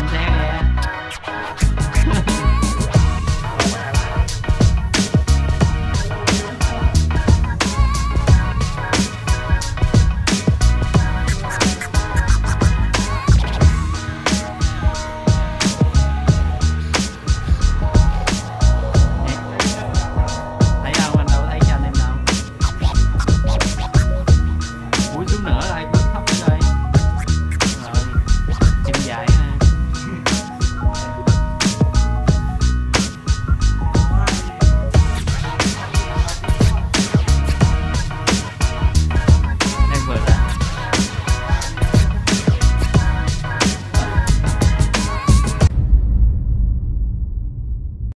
cầm xe